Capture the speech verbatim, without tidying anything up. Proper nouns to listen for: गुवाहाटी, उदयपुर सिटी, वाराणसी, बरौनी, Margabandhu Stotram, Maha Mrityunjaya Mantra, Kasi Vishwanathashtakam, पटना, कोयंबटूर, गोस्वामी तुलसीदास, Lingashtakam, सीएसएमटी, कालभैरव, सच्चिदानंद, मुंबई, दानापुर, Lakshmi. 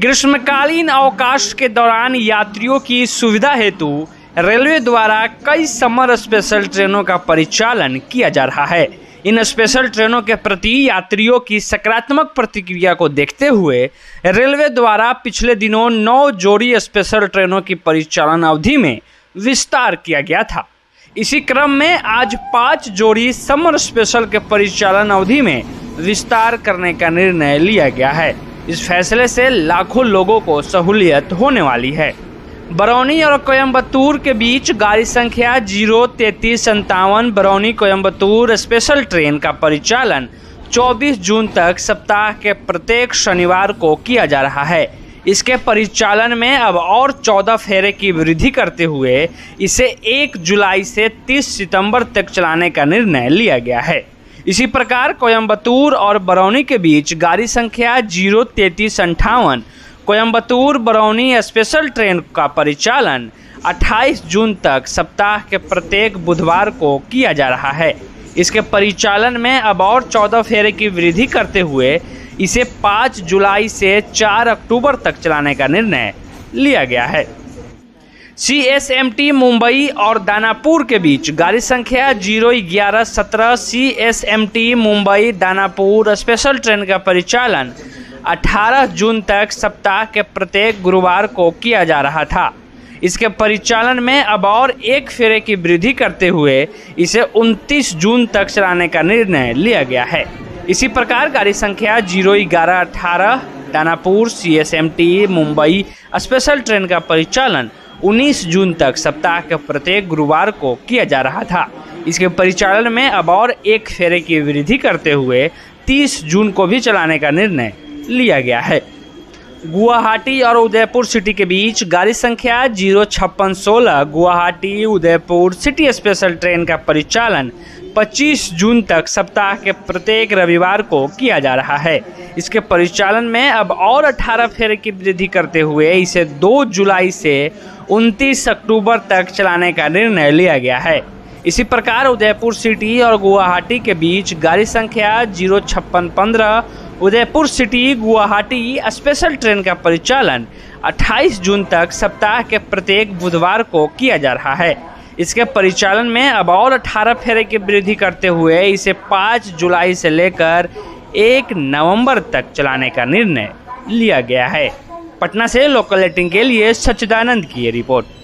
ग्रीष्मकालीन अवकाश के दौरान यात्रियों की सुविधा हेतु रेलवे द्वारा कई समर स्पेशल ट्रेनों का परिचालन किया जा रहा है। इन स्पेशल ट्रेनों के प्रति यात्रियों की सकारात्मक प्रतिक्रिया को देखते हुए रेलवे द्वारा पिछले दिनों नौ जोड़ी स्पेशल ट्रेनों की परिचालन अवधि में विस्तार किया गया था। इसी क्रम में आज पाँच जोड़ी समर स्पेशल के परिचालन अवधि में विस्तार करने का निर्णय लिया गया है। इस फैसले से लाखों लोगों को सहूलियत होने वाली है। बरौनी और कोयंबटूर के बीच गाड़ी संख्या जीरो तैंतीस संतावन बरौनी कोयंबटूर स्पेशल ट्रेन का परिचालन चौबीस जून तक सप्ताह के प्रत्येक शनिवार को किया जा रहा है। इसके परिचालन में अब और चौदह फेरे की वृद्धि करते हुए इसे एक जुलाई से तीस सितंबर तक चलाने का निर्णय लिया गया है। इसी प्रकार कोयंबटूर और बरौनी के बीच गाड़ी संख्या जीरो तैंतीस अंठावन कोयंबटूर बरौनी स्पेशल ट्रेन का परिचालन अट्ठाईस जून तक सप्ताह के प्रत्येक बुधवार को किया जा रहा है। इसके परिचालन में अब और चौदह फेरे की वृद्धि करते हुए इसे पाँच जुलाई से चार अक्टूबर तक चलाने का निर्णय लिया गया है। C S M T मुंबई और दानापुर के बीच गाड़ी संख्या जीरो ग्यारह सत्रह C S M T मुंबई दानापुर special train का परिचालन अठारह जून तक सप्ताह के प्रत्येक गुरुवार को किया जा रहा था। इसके परिचालन में अब और एक फेरे की वृद्धि करते हुए इसे उनतीस जून तक चलाने का निर्णय लिया गया है। इसी प्रकार गाड़ी संख्या जीरो ग्यारह अठारह दानापुर C S M T मुंबई special train का परिचालन उन्नीस जून तक सप्ताह के प्रत्येक गुरुवार को किया जा रहा था। इसके परिचालन में अब और एक फेरे की वृद्धि करते हुए तीस जून को भी चलाने का निर्णय लिया गया है। गुवाहाटी और उदयपुर सिटी के बीच गाड़ी संख्या जीरो छप्पन सोलह गुवाहाटी उदयपुर सिटी special train का परिचालन पच्चीस जून तक सप्ताह के प्रत्येक रविवार को किया जा रहा है। इसके परिचालन में अब और अठारह फेरे की वृद्धि करते हुए इसे दो जुलाई से उनतीस अक्टूबर तक चलाने का निर्णय लिया गया है। इसी प्रकार उदयपुर सिटी और गुवाहाटी के बीच गाड़ी संख्या जीरो छप्पन पंद्रह उदयपुर सिटी गुवाहाटी special train का परिचालन अट्ठाईस जून तक सप्ताह के प्रत्येक बुधवार को किया जा रहा है। इसके परिचालन में अब और अठारह फेरे की वृद्धि करते हुए इसे पाँच जुलाई से लेकर एक नवंबर तक चलाने का निर्णय लिया गया है। पटना से लोकल रेटिंग के लिए सच्चिदानंद की ये रिपोर्ट।